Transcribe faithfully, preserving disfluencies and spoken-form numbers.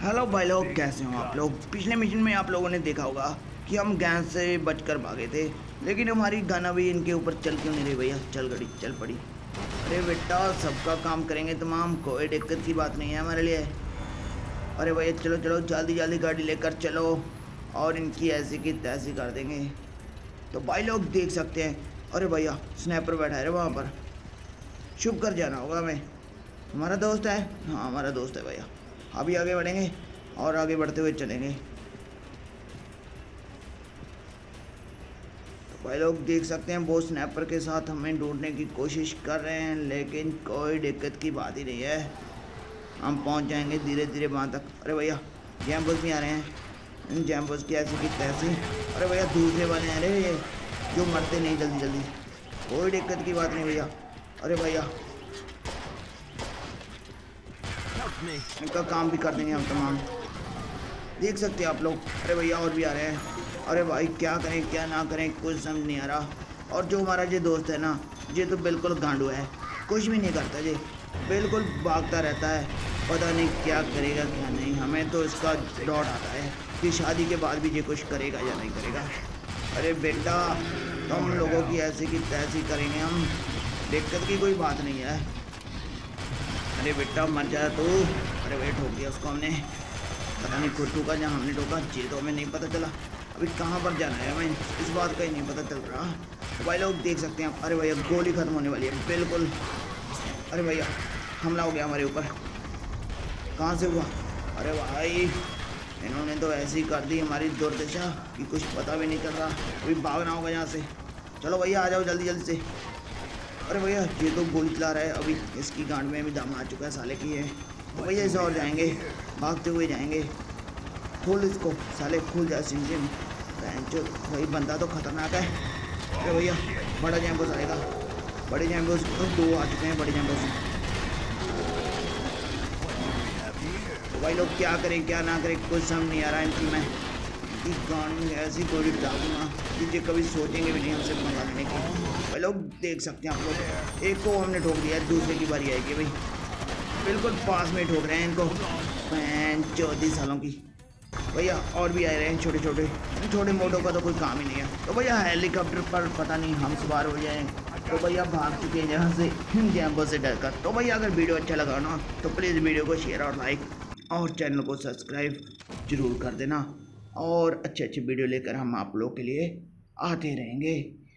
Hello भाई लोग, कैसे हो आप लोग। पिछले मिशन में आप लोगों ने देखा होगा कि हम गैंग से बचकर भागे थे, लेकिन हमारी गाना भी इनके ऊपर चल क्यों नहीं रही भैया। चल गड़ी चल पड़ी। अरे बेटा सबका काम करेंगे तमाम, कोई दिक्कत की बात नहीं है हमारे लिए। अरे भैया चलो चलो जल्दी जल्दी गाड़ी लेकर चलो और इनकी ऐसी की तैसी कर देंगे। तो भाई लोग देख सकते हैं, अरे भैया स्नैपर बैठा है वहाँ पर। छुप कर जाना होगा हमें। हमारा दोस्त है, हाँ हमारा दोस्त है भैया। अभी आगे बढ़ेंगे और आगे बढ़ते हुए चलेंगे। तो भाई लोग देख सकते हैं वो स्नैपर के साथ हमें ढूंढने की कोशिश कर रहे हैं, लेकिन कोई दिक्कत की बात ही नहीं है। हम पहुंच जाएंगे धीरे धीरे वहाँ तक। अरे भैया जैम्बर्स भी आ रहे हैं, इन जैम्बर्स की ऐसी की तैसी। अरे भैया दूसरे वाले हैं अरे जो मरते नहीं जल्दी जल्दी, कोई दिक्कत की बात नहीं भैया। अरे भैया इनका काम भी कर देंगे हम तमाम, देख सकते हैं आप लोग। अरे भैया और भी आ रहे हैं। अरे भाई क्या करें क्या ना करें कुछ समझ नहीं आ रहा। और जो हमारा ये दोस्त है ना, ये तो बिल्कुल गांडू है, कुछ भी नहीं करता, ये बिल्कुल भागता रहता है, पता नहीं क्या करेगा क्या नहीं। हमें तो इसका डॉट आता है कि शादी के बाद भी ये कुछ करेगा या नहीं करेगा। अरे बेटा हम लोगों की ऐसी की तैसी करेंगे हम, दिक्कत की कोई बात नहीं है। अरे बेटा मर जाए तो। अरे वेट हो गया उसको, हमने पता नहीं खुद टोका जहाँ हमने टोका, ये तो हमें नहीं पता चला अभी कहाँ पर जाना है हमें, इस बात का ही नहीं पता चल रहा। तो भाई लोग देख सकते हैं, अरे भैया गोली ख़त्म होने वाली है बिल्कुल। अरे भैया हमला हो गया हमारे ऊपर, कहाँ से हुआ। अरे भाई इन्होंने तो ऐसी कर दी हमारी दुर्दशा कि कुछ पता भी नहीं चल रहा। अभी भागना होगा यहाँ से। चलो भैया आ जाओ जल्दी जल्दी से। अरे भैया ये तो गोली चला रहा है, अभी इसकी गांड में भी दम आ चुका है साले की है। तो भैया इसे और जाएंगे, भागते हुए जाएंगे। खोल इसको साले, खोल जाए सिंह जो भाई, बंदा तो खतरनाक है। अरे भैया बड़ा जैम्बो सालेगा, बड़े जैम्बो तो दो आ चुके हैं बड़े जैम्बो। तो भाई लोग क्या करें क्या ना करें कुछ समझ नहीं आ रहा है इनकी। मैं गांड में ऐसी गोली डालूंगा कि कभी सोचेंगे भी नहीं हमसे मजा लेने की। भाई लोग देख सकते हैं आप लोग, एक को हमने ठोक दिया, दूसरे की बारी आएगी भाई। बिल्कुल पास में ठोक रहे हैं इनको, पैन चौदह सालों की। भैया और भी आ रहे हैं छोटे छोटे, छोटे मोटों का तो कोई काम ही नहीं है। तो भैया हेलीकॉप्टर पर पता नहीं हम सवार हो जाएँ। तो भैया भाग चुके हैं यहाँ से जैम्बो से डर कर। तो भैया अगर वीडियो अच्छा लगा ना तो प्लीज़ वीडियो को शेयर और लाइक और चैनल को सब्सक्राइब जरूर कर देना। और अच्छे अच्छे वीडियो लेकर हम आप लोग के लिए आते रहेंगे।